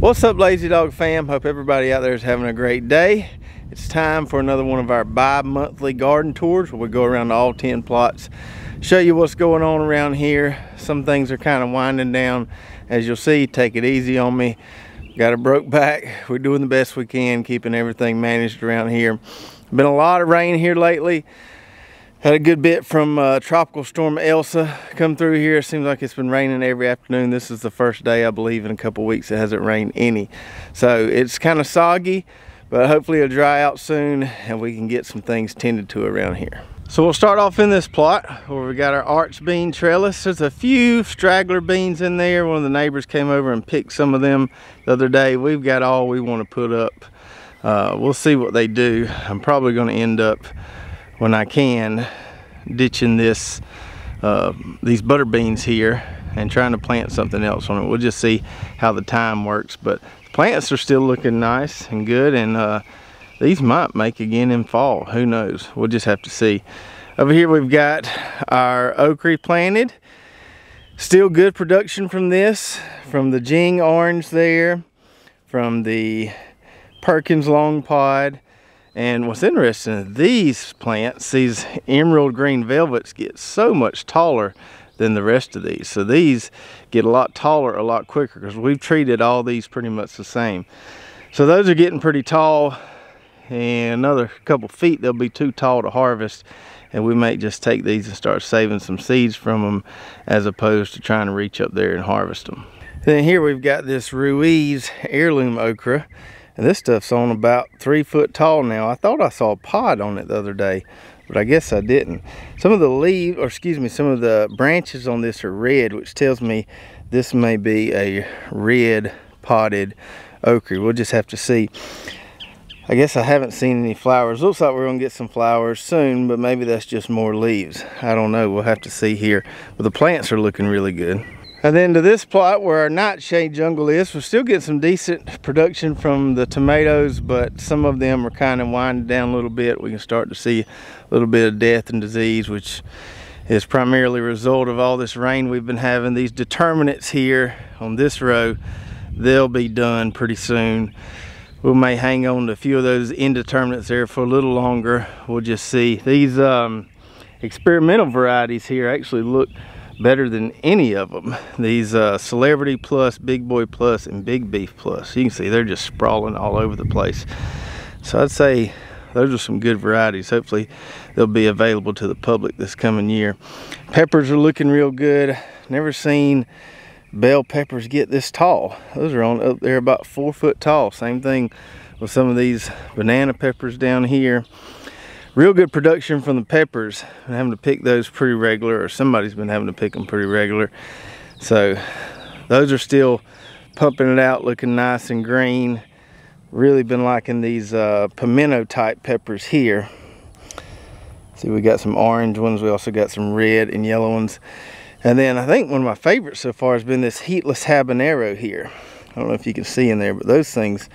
What's up, Lazy Dog fam? Hope everybody out there is having a great day. It's time for another one of our bi-monthly garden tours where we go around to all 10 plots, show you what's going on around here. Some things are kind of winding down, as you'll see. Take it easy on me, got a broke back. We're doing the best we can, keeping everything managed around here. Been a lot of rain here lately. Had a good bit from Tropical Storm Elsa come through here. It seems like it's been raining every afternoon. This is the first day, I believe, in a couple weeks it hasn't rained any. So it's kind of soggy, but hopefully it'll dry out soon and we can get some things tended to around here. So we'll start off in this plot where we got our arch bean trellis. There's a few straggler beans in there. One of the neighbors came over and picked some of them the other day. We've got all we want to put up. We'll see what they do. I'm probably going to end up, when I can, ditching this these butter beans here and trying to plant something else on it. We'll just see how the time works, but the plants are still looking nice and good, and these might make again in fall. Who knows? We'll just have to see. Over here we've got our okra planted. Still good production from this, from the Jing orange there, from the Perkins long pod. And what's interesting, these plants, these emerald green velvets, get so much taller than the rest of these. So these get a lot taller a lot quicker because we've treated all these pretty much the same. So those are getting pretty tall, and another couple feet they'll be too tall to harvest, and we might just take these and start saving some seeds from them as opposed to trying to reach up there and harvest them. Then here we've got this Ruiz heirloom okra. And this stuff's on about 3 foot tall now. I thought I saw a pod on it the other day, but I guess I didn't. Some of the leaves, or excuse me, some of the branches on this are red, which tells me this may be a red potted okra. We'll just have to see. I guess I haven't seen any flowers. Looks like we're gonna get some flowers soon, but maybe that's just more leaves. I don't know, we'll have to see here. But the plants are looking really good. And then to this plot where our nightshade jungle is, we're still getting some decent production from the tomatoes, but some of them are kind of winding down a little bit. We can start to see a little bit of death and disease, which is primarily a result of all this rain we've been having. These determinants here on this row, they'll be done pretty soon. We may hang on to a few of those indeterminates there for a little longer. We'll just see. These experimental varieties here actually look better than any of them. These Celebrity Plus, Big Boy Plus, and Big Beef Plus. You can see they're just sprawling all over the place. So I'd say those are some good varieties. Hopefully they'll be available to the public this coming year. Peppers are looking real good. Never seen bell peppers get this tall. Those are on up there about 4 foot tall. Same thing with some of these banana peppers down here. Real good production from the peppers. I'm having to pick those pretty regular, or somebody's been having to pick them pretty regular. So those are still pumping it out, looking nice and green. Really been liking these pimento type peppers here. See, we got some orange ones. We also got some red and yellow ones. And then I think one of my favorites so far has been this heatless habanero here. I don't know if you can see in there, but those things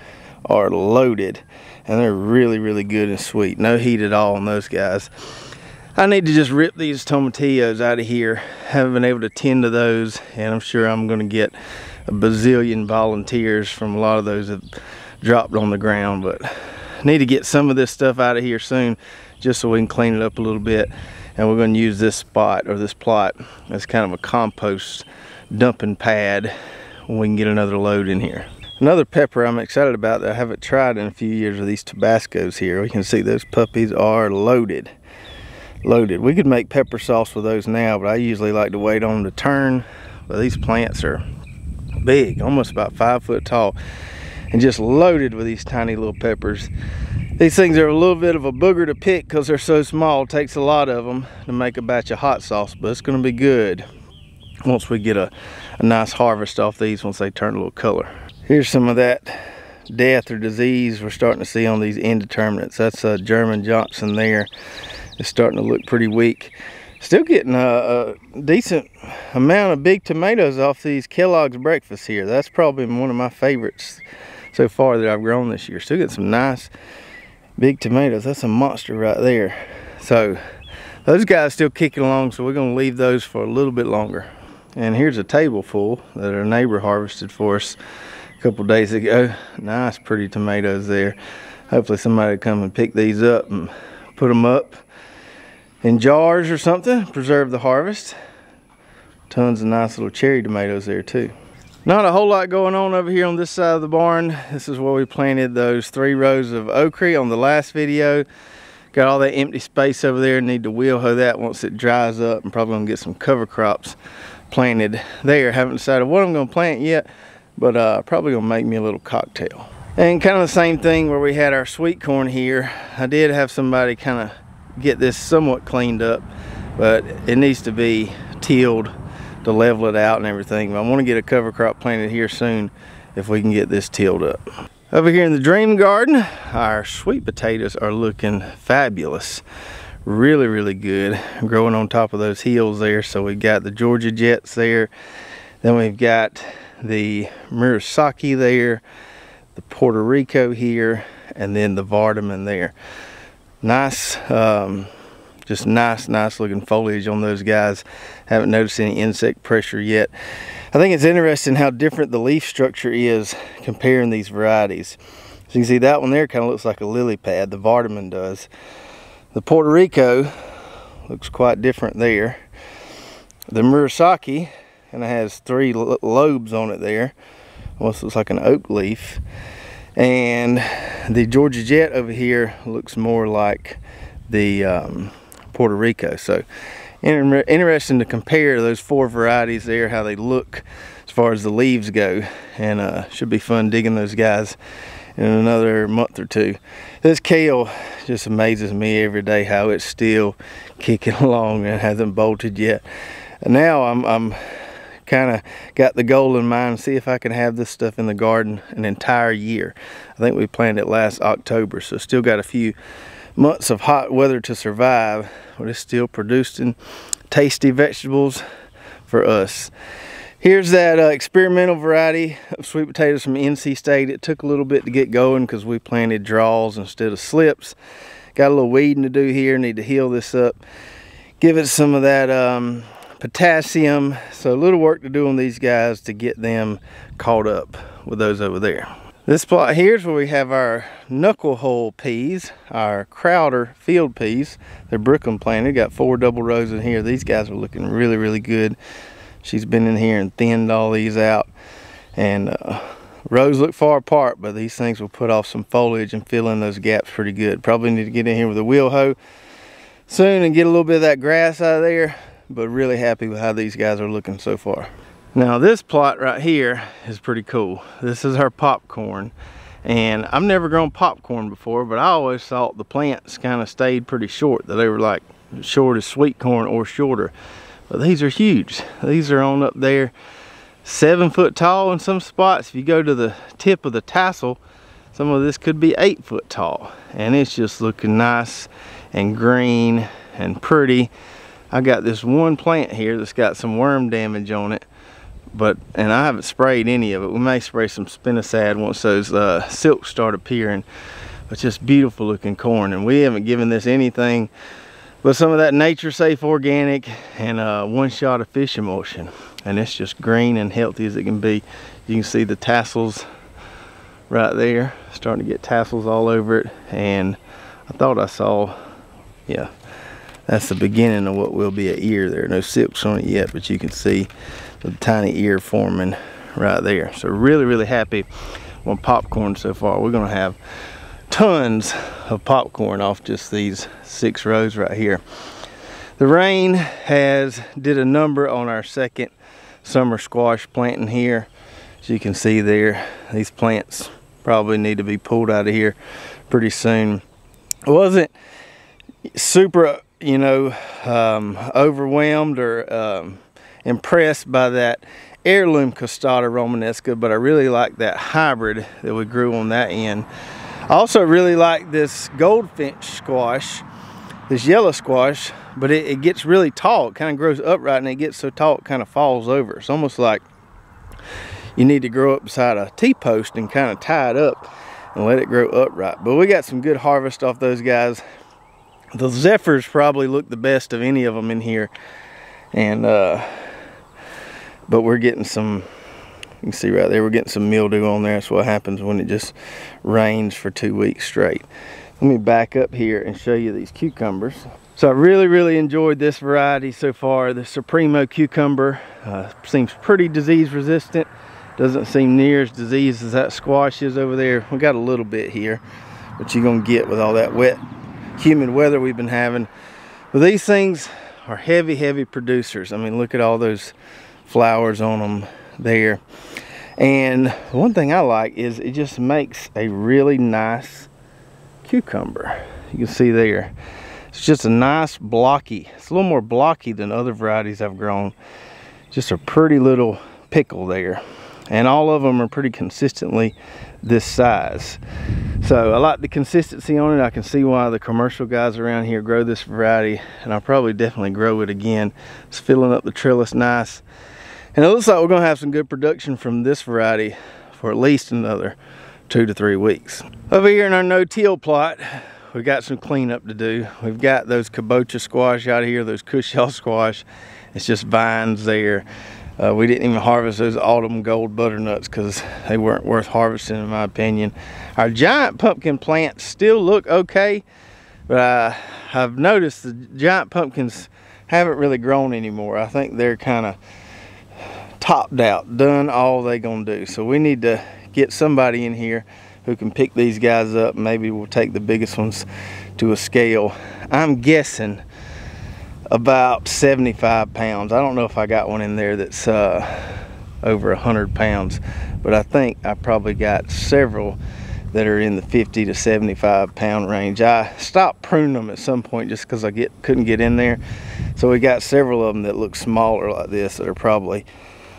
are loaded, and they're really good and sweet. No heat at all on those guys. I need to just rip these tomatillos out of here. Haven't been able to tend to those, and I'm sure I'm going to get a bazillion volunteers from a lot of those that dropped on the ground, but I need to get some of this stuff out of here soon just so we can clean it up a little bit. And we're going to use this spot, or this plot, as kind of a compost dumping pad when we can get another load in here. Another pepper I'm excited about that I haven't tried in a few years are these Tabascos here. We can see those puppies are loaded. We could make pepper sauce with those now, but I usually like to wait on them to turn. But these plants are big, almost about 5 foot tall, and just loaded with these tiny little peppers. These things are a little bit of a booger to pick because they're so small. It takes a lot of them to make a batch of hot sauce, but it's going to be good once we get a nice harvest off these once they turn a little color. Here's some of that death or disease we're starting to see on these indeterminates. That's a German Johnson there. It's starting to look pretty weak. Still getting a decent amount of big tomatoes off these Kellogg's breakfast here. That's probably one of my favorites so far that I've grown this year. Still getting some nice big tomatoes. That's a monster right there. So those guys are still kicking along, so we're going to leave those for a little bit longer. And here's a table full that our neighbor harvested for us. couple days ago. Nice pretty tomatoes there. Hopefully somebody will come and pick these up and put them up in jars or something, preserve the harvest. Tons of nice little cherry tomatoes there too. Not a whole lot going on over here on this side of the barn. This is where we planted those 3 rows of okra on the last video. Got all that empty space over there. Need to wheel hoe that once it dries up, and probably gonna get some cover crops planted there. Haven't decided what I'm gonna plant yet, but probably gonna make me a little cocktail. And kind of the same thing where we had our sweet corn here. I did have somebody kind of get this somewhat cleaned up, but it needs to be tilled to level it out and everything. But I want to get a cover crop planted here soon if we can get this tilled up. Over here in the dream garden, our sweet potatoes are looking fabulous. Really, really good. Growing on top of those hills there. So we've got the Georgia Jets there. Then we've got the Murasaki there, the Puerto Rico here, and then the Vardaman there. Nice, just nice looking foliage on those guys. Haven't noticed any insect pressure yet. I think it's interesting how different the leaf structure is comparing these varieties. So you can see that one there kind of looks like a lily pad, the Vardaman does. The Puerto Rico looks quite different there. The Murasaki kind of has 3 lobes on it there. Almost looks like an oak leaf. And the Georgia Jet over here looks more like the Puerto Rico. So interesting to compare those 4 varieties there, how they look as far as the leaves go, and should be fun digging those guys in another month or two. This kale just amazes me every day how it's still kicking along and hasn't bolted yet. And now I'm kind of got the goal in mind, see if I can have this stuff in the garden an entire year. I think we planted it last October, so still got a few months of hot weather to survive, but it's still producing tasty vegetables for us. Here's that experimental variety of sweet potatoes from NC State. It took a little bit to get going because we planted draws instead of slips. Got a little weeding to do here. Need to heal this up, give it some of that potassium. So a little work to do on these guys to get them caught up with those over there. This plot here is where we have our knuckle-hole peas, our Crowder field peas. They're Brooklyn planted. Got 4 double rows in here. These guys are looking really, really good. She's been in here and thinned all these out. And rows look far apart, but these things will put off some foliage and fill in those gaps pretty good. Probably need to get in here with a wheel hoe soon and get a little bit of that grass out of there. But really happy with how these guys are looking so far. Now this plot right here is pretty cool. This is our popcorn, and I've never grown popcorn before, but I always thought the plants kind of stayed pretty short, that they were like short as sweet corn or shorter. But these are huge. These are on up there 7 foot tall in some spots. If you go to the tip of the tassel, some of this could be 8 foot tall, and it's just looking nice and green and pretty. I got this one plant here that's got some worm damage on it, and I haven't sprayed any of it. We may spray some spinosad once those silks start appearing. It's just beautiful looking corn, and we haven't given this anything but some of that nature safe organic and 1-shot of fish emulsion, and it's just green and healthy as it can be. You can see the tassels right there, starting to get tassels all over it. And I thought I saw, yeah, that's the beginning of what will be an ear there. No silks on it yet, but you can see the tiny ear forming right there. So really, really happy on popcorn so far. We're gonna have tons of popcorn off just these 6 rows right here. The rain did a number on our 2nd summer squash planting here. As you can see there, these plants probably need to be pulled out of here pretty soon. It wasn't super, you know, overwhelmed or impressed by that heirloom Costata Romanesca, but I really like that hybrid that we grew on that end. I also really like this goldfinch squash, this yellow squash, but it gets really tall. It kind of grows upright, and it gets so tall it kind of falls over. It's almost like you need to grow up beside a T-post and kind of tie it up and let it grow upright. But we got some good harvest off those guys. The zephyrs probably look the best of any of them in here, and but we're getting some You can see right there, we're getting some mildew on there. That's what happens when it just rains for 2 weeks straight. Let me back up here and show you these cucumbers. So I really enjoyed this variety so far. The Supremo cucumber seems pretty disease resistant. Doesn't seem near as diseased as that squash is over there. We got a little bit here, but you're gonna get with all that wet, humid weather we've been having. But these things are heavy producers. I mean, look at all those flowers on them there. And one thing I like is it just makes a really nice cucumber. You can see there, it's just a nice blocky. It's a little more blocky than other varieties I've grown. Just a pretty little pickle there. And all of them are pretty consistently this size. So I like the consistency on it. I can see why the commercial guys around here grow this variety, and I'll probably definitely grow it again. It's filling up the trellis nice. And it looks like we're gonna have some good production from this variety for at least another 2 to 3 weeks. Over here in our no-till plot, we've got some cleanup to do. We've got those kabocha squash out here, those cushaw squash. It's just vines there. We didn't even harvest those autumn gold butternuts because they weren't worth harvesting in my opinion. Our giant pumpkin plants still look okay, but I've noticed the giant pumpkins haven't really grown anymore. I think they're kind of topped out, done all they gonna do. So we need to get somebody in here who can pick these guys up. Maybe we'll take the biggest ones to a scale. I'm guessing about 75 pounds. I don't know if I got one in there that's over 100 pounds, but I think I probably got several that are in the 50 to 75 pound range. I stopped pruning them at some point just because I couldn't get in there. So we got several of them that look smaller like this that are probably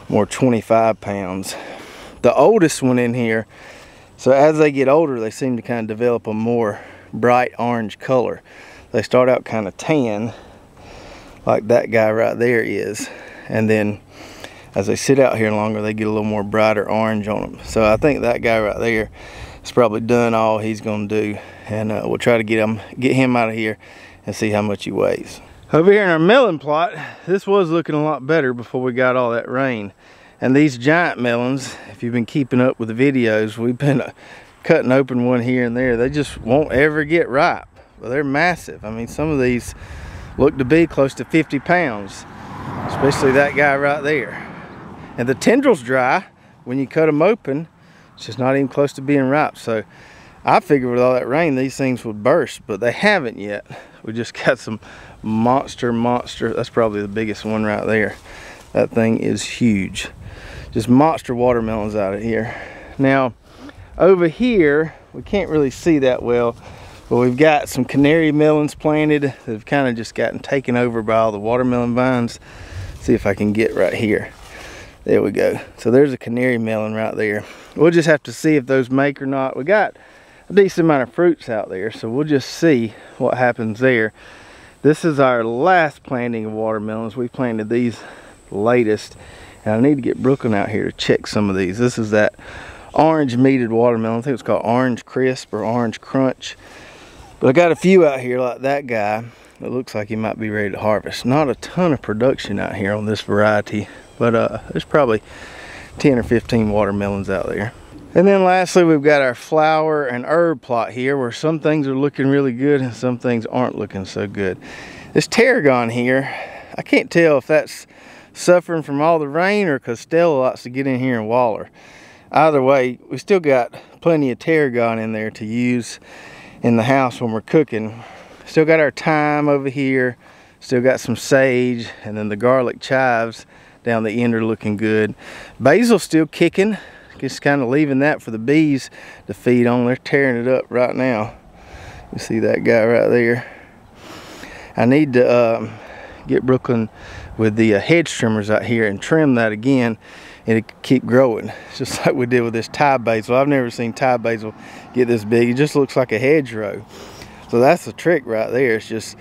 more 25 pounds. The oldest one in here, so as they get older, they seem to kind of develop a more bright orange color. They start out kind of tan, like that guy right there is, and then as they sit out here longer, they get a little more brighter orange on them. So I think that guy right there is probably done all he's gonna do, and we'll try to get him out of here and see how much he weighs. Over here in our melon plot, this was looking a lot better before we got all that rain. And these giant melons, if you've been keeping up with the videos, we've been cutting open one here and there. They just won't ever get ripe, but they're massive. I mean, some of these look to be close to 50 pounds, especially that guy right there. And the tendrils dry when you cut them open. It's just not even close to being ripe. So I figured with all that rain, these things would burst, but they haven't yet. We just got some monster. That's probably the biggest one right there. That thing is huge. Just monster watermelons out of here. Now, over here, we can't really see that well, but we've got some canary melons planted that have kind of just gotten taken over by all the watermelon vines. Let's see if I can get right here. There we go. So there's a canary melon right there. We'll just have to see if those make or not. We got a decent amount of fruits out there, so we'll just see what happens there. This is our last planting of watermelons. We planted these latest, and I need to get Brooklyn out here to check some of these. This is that orange meated watermelon. I think it's called orange crisp or orange crunch. But I got a few out here like that guy. It looks like he might be ready to harvest. Not a ton of production out here on this variety, but there's probably 10 or 15 watermelons out there. And then lastly, we've got our flower and herb plot here, where some things are looking really good and some things aren't looking so good. This tarragon here, I can't tell if that's suffering from all the rain or Costello likes to get in here and waller. Either way, we still got plenty of tarragon in there to use in the house when we're cooking. Still got our thyme over here, still got some sage, and then the garlic chives down the end are looking good. Basil's still kicking, just kind of leaving that for the bees to feed on. They're tearing it up right now. You see that guy right there. I need to get Brooklyn with the hedge trimmers out here and trim that again, and it keep growing just like we did with this Thai basil. I've never seen Thai basil get this big. It just looks like a hedgerow. So that's the trick right there. It's just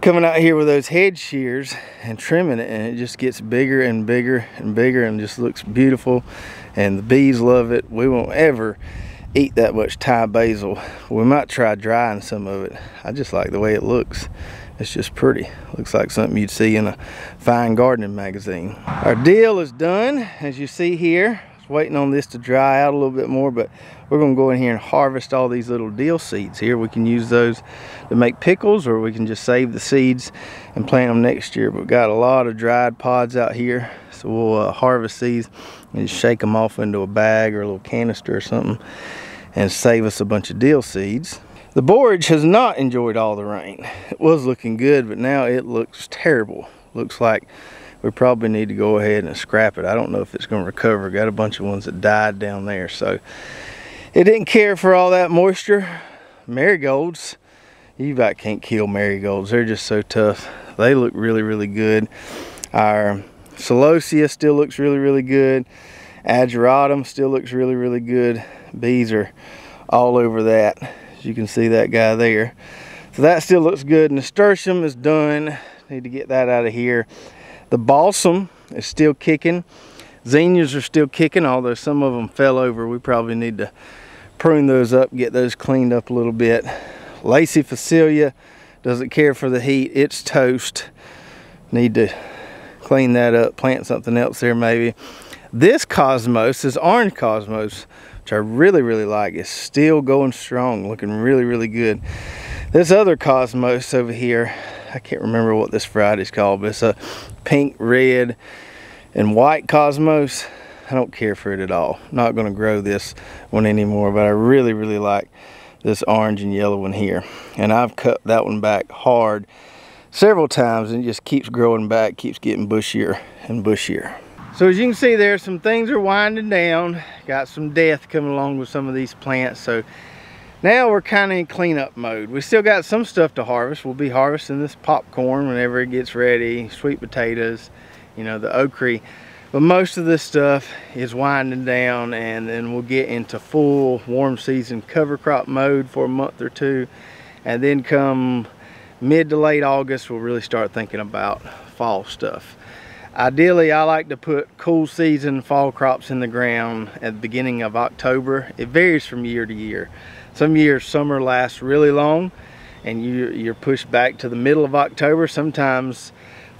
coming out here with those hedge shears and trimming it, and it just gets bigger and bigger and bigger and just looks beautiful, and the bees love it. We won't ever eat that much Thai basil. We might try drying some of it. I just like the way it looks. It's just pretty. Looks like something you'd see in a fine gardening magazine. Our dill is done, as you see here. It's waiting on this to dry out a little bit more, but we're gonna go in here and harvest all these little dill seeds here. We can use those to make pickles, or we can just save the seeds and plant them next year. But we've got a lot of dried pods out here, so we'll harvest these and just shake them off into a bag or a little canister or something and save us a bunch of dill seeds. The borage has not enjoyed all the rain. It was looking good, but now it looks terrible. Looks like we probably need to go ahead and scrap it. I don't know if it's going to recover. Got a bunch of ones that died down there, so it didn't care for all that moisture. Marigolds, you about can't kill marigolds. They're just so tough. They look really, really good. Our celosia still looks really, really good. Ageratum still looks really, really good. Bees are all over that. As you can see, that guy there. So that still looks good. Nasturtium is done. Need to get that out of here. The balsam is still kicking. Zinnias are still kicking, although some of them fell over. We probably need to prune those up, get those cleaned up a little bit. Lacey Facilia doesn't care for the heat. It's toast. Need to clean that up, plant something else there maybe. This cosmos is orange cosmos, which I really, really like. It's still going strong, looking really, really good. This other cosmos over here, I can't remember what this variety's called, but it's a pink, red, and white cosmos. I don't care for it at all. I'm not going to grow this one anymore, but I really, really like this orange and yellow one here. And I've cut that one back hard several times, and it just keeps growing back, keeps getting bushier and bushier. So as you can see there, some things are winding down. Got some death coming along with some of these plants, so now we're kind of in cleanup mode. We still got some stuff to harvest. We'll be harvesting this popcorn whenever it gets ready, sweet potatoes, you know, the okra. But most of this stuff is winding down, and then we'll get into full warm season cover crop mode for a month or two. And then come mid to late August, we'll really start thinking about fall stuff. Ideally, I like to put cool season fall crops in the ground at the beginning of October. It varies from year to year. Some years summer lasts really long and you're pushed back to the middle of October. Sometimes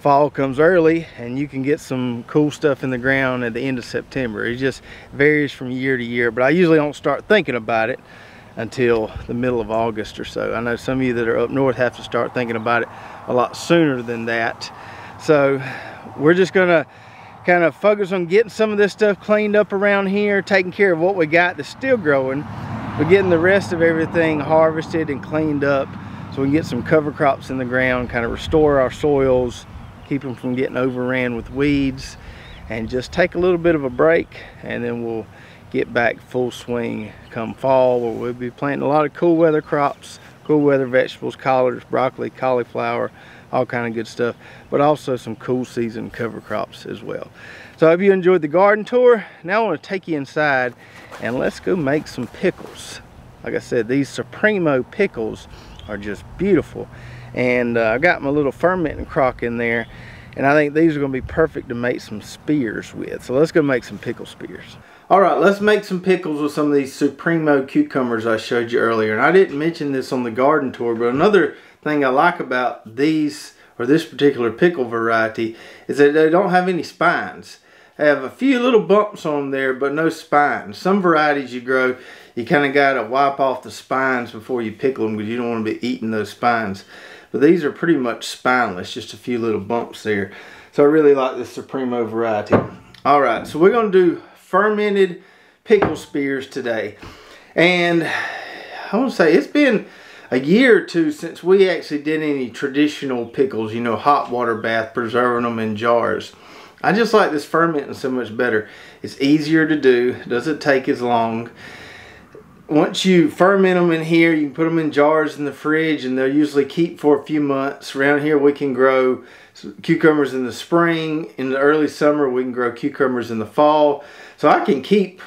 fall comes early and you can get some cool stuff in the ground at the end of September. It just varies from year to year, but I usually don't start thinking about it until the middle of August or so. I know some of you that are up north have to start thinking about it a lot sooner than that. So we're just gonna kind of focus on getting some of this stuff cleaned up around here, taking care of what we got that's still growing. We're getting the rest of everything harvested and cleaned up so we can get some cover crops in the ground, kind of restore our soils, keep them from getting overran with weeds, and just take a little bit of a break, and then we'll get back full swing come fall, where we'll be planting a lot of cool weather crops, cool weather vegetables, collards, broccoli, cauliflower, all kind of good stuff, but also some cool season cover crops as well. So I hope you enjoyed the garden tour. Now I want to take you inside and let's go make some pickles. Like I said, these Supremo pickles are just beautiful. And I got my little fermenting crock in there, and I think these are gonna be perfect to make some spears with. So let's go make some pickle spears. All right, let's make some pickles with some of these Supremo cucumbers I showed you earlier. And I didn't mention this on the garden tour, but another thing I like about these, or this particular pickle variety, is that they don't have any spines. I have a few little bumps on there, but no spines. Some varieties you grow, you kind of got to wipe off the spines before you pickle them because you don't want to be eating those spines. But these are pretty much spineless, just a few little bumps there. So I really like this Supremo variety. All right, so we're going to do fermented pickle spears today. And I want to say it's been a year or two since we actually did any traditional pickles, you know, hot water bath, preserving them in jars. I just like this fermenting so much better. It's easier to do, doesn't take as long. Once you ferment them in here, you can put them in jars in the fridge and they'll usually keep for a few months. Around here we can grow cucumbers in the spring. In the early summer we can grow cucumbers in the fall. So I can keep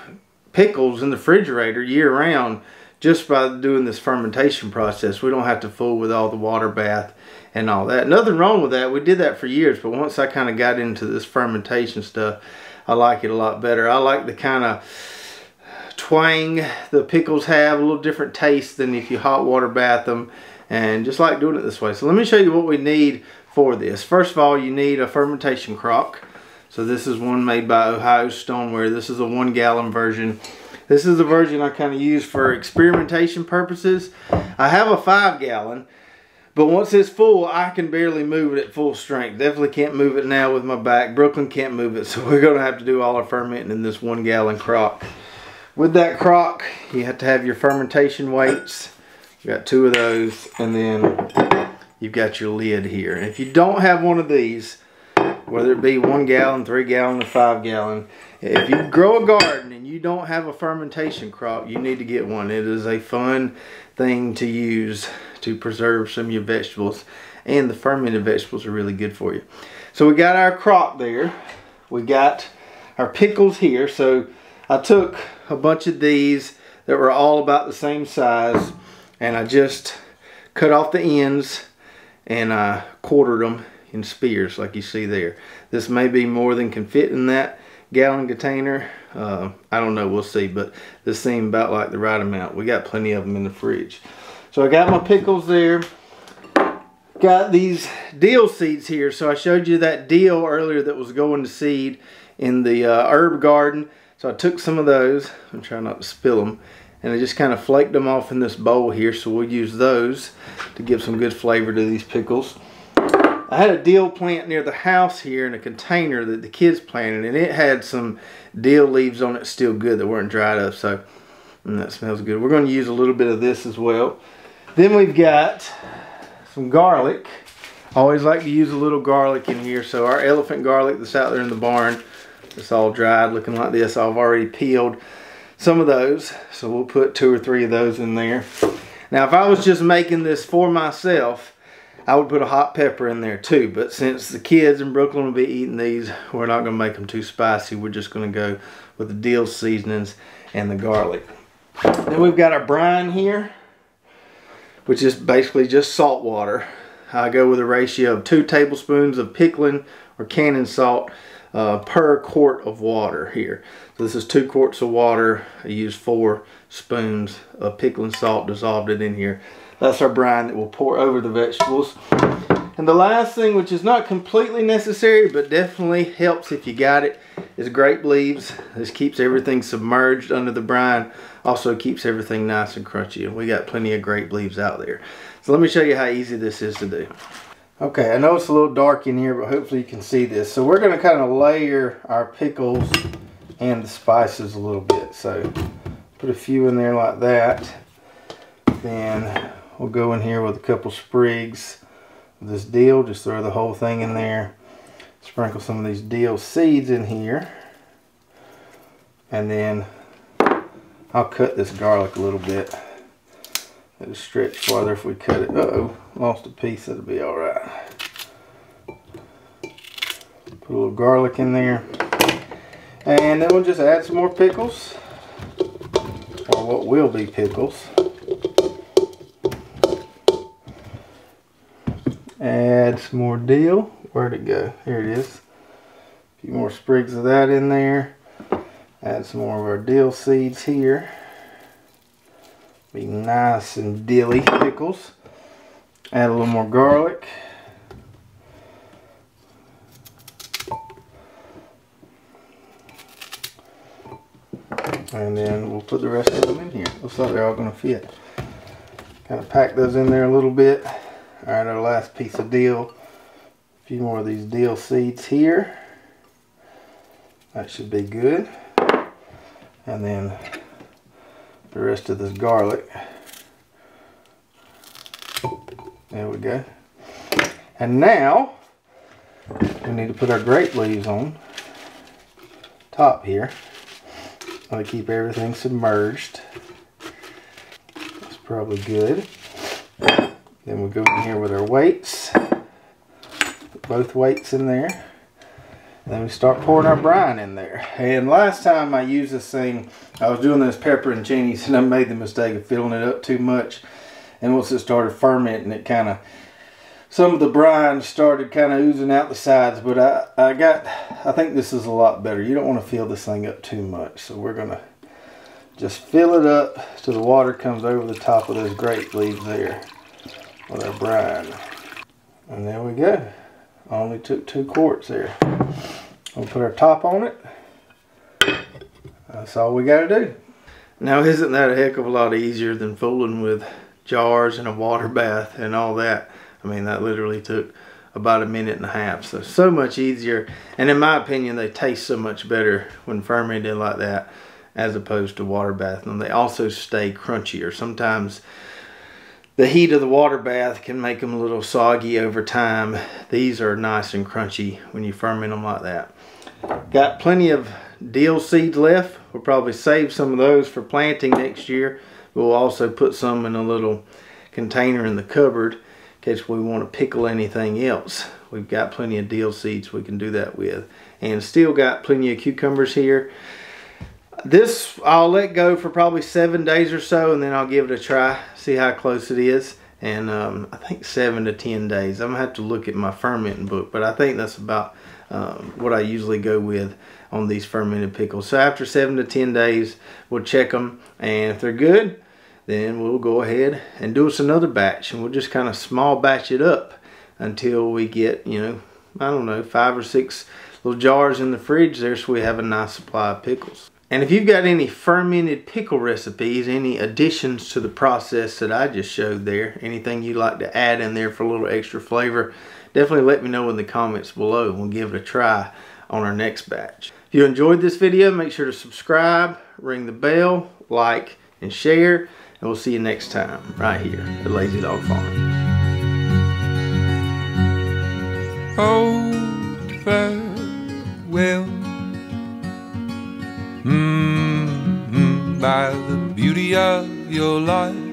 pickles in the refrigerator year round just by doing this fermentation process. We don't have to fool with all the water bath and all that. Nothing wrong with that. We did that for years, but once I kind of got into this fermentation stuff, I like it a lot better. I like the kind of twang the pickles have, a little different taste than if you hot water bath them, and just like doing it this way. So let me show you what we need for this. First of all, you need a fermentation crock. So this is one made by Ohio Stoneware. This is a 1 gallon version. This is the version I kind of use for experimentation purposes. I have a 5 gallon, but once it's full, I can barely move it at full strength. Definitely can't move it now with my back. Brooklyn can't move it, so we're gonna have to do all our fermenting in this 1 gallon crock. With that crock, you have to have your fermentation weights. You got 2 of those, and then you've got your lid here. And if you don't have one of these, whether it be 1 gallon, 3 gallon, or 5 gallon, if you grow a garden and you don't have a fermentation crop, you need to get one. It is a fun thing to use to preserve some of your vegetables, and the fermented vegetables are really good for you. So we got our crop there. We got our pickles here. So I took a bunch of these that were all about the same size, and I just cut off the ends and I quartered them in spears like you see there. This may be more than can fit in that gallon container. I don't know, we'll see, but this seemed about like the right amount. We got plenty of them in the fridge. So I got my pickles there. Got these dill seeds here. So I showed you that dill earlier that was going to seed in the herb garden. So I took some of those. I'm trying not to spill them. And I just kind of flaked them off in this bowl here, so we'll use those to give some good flavor to these pickles. I had a dill plant near the house here in a container that the kids planted, and it had some dill leaves on it still good that weren't dried up, so that smells good. We're going to use a little bit of this as well. Then we've got some garlic. I always like to use a little garlic in here, so our elephant garlic that's out there in the barn, it's all dried looking like this. I've already peeled some of those, so we'll put 2 or 3 of those in there. Now if I was just making this for myself, I would put a hot pepper in there too, but since the kids in Brooklyn will be eating these, we're not going to make them too spicy. We're just going to go with the dill seasonings and the garlic. Then we've got our brine here, which is basically just salt water. I go with a ratio of 2 tablespoons of pickling or canning salt per quart of water here. So this is 2 quarts of water. I used 4 spoons of pickling salt, dissolved it in here. That's our brine that we'll pour over the vegetables. And the last thing, which is not completely necessary, but definitely helps if you got it, is grape leaves. This keeps everything submerged under the brine. Also keeps everything nice and crunchy. And we got plenty of grape leaves out there. So let me show you how easy this is to do. Okay, I know it's a little dark in here, but hopefully you can see this. So we're going to kind of layer our pickles and the spices a little bit. So put a few in there like that. Then we'll go in here with a couple sprigs of this dill. Just throw the whole thing in there. Sprinkle some of these dill seeds in here. And then I'll cut this garlic a little bit. It'll stretch farther if we cut it. Uh-oh, lost a piece. That'll be all right. Put a little garlic in there. And then we'll just add some more pickles. Or what will be pickles. Add some more dill. Where'd it go? Here it is. A few more sprigs of that in there. Add some more of our dill seeds here. Be nice and dilly pickles. Add a little more garlic. And then we'll put the rest of them in here. Looks like they're all going to fit. Kind of pack those in there a little bit. Alright, our last piece of dill. A few more of these dill seeds here. That should be good. And then the rest of this garlic. There we go. And now we need to put our grape leaves on top here. I'll keep everything submerged. That's probably good. Then we'll go in here with our weights. Put both weights in there. And then we start pouring our brine in there. And last time I used this thing, I was doing those pepperoncinis and I made the mistake of filling it up too much. And once it started fermenting, it kind of, some of the brine started kind of oozing out the sides. But I think this is a lot better. You don't want to fill this thing up too much. So we're going to just fill it up till the water comes over the top of those grape leaves there with our brine. And there we go. I only took 2 quarts there. We'll put our top on it. That's all we gotta do. Now isn't that a heck of a lot easier than fooling with jars and a water bath and all that? I mean, that literally took about a minute and a half. So much easier, and in my opinion they taste so much better when fermented like that as opposed to water bath. And they also stay crunchier. Sometimes the heat of the water bath can make them a little soggy over time. These are nice and crunchy when you ferment them like that. Got plenty of dill seeds left. We'll probably save some of those for planting next year. We'll also put some in a little container in the cupboard in case we want to pickle anything else. We've got plenty of dill seeds we can do that with, and still got plenty of cucumbers here. This I'll let go for probably 7 days or so, and then I'll give it a try, see how close it is. And I think 7 to 10 days. I'm gonna have to look at my fermenting book, but I think that's about what I usually go with on these fermented pickles. So after 7 to 10 days, we'll check them, and if they're good, then we'll go ahead and do us another batch, and we'll just kind of small batch it up until we get, you know, I don't know, 5 or 6 little jars in the fridge there, so we have a nice supply of pickles. And if you've got any fermented pickle recipes, any additions to the process that I just showed there, anything you'd like to add in there for a little extra flavor, definitely let me know in the comments below. We'll give it a try on our next batch. If you enjoyed this video, make sure to subscribe, ring the bell, like, and share. And we'll see you next time right here at Lazy Dog Farm. Oh, farewell. By the beauty of your life.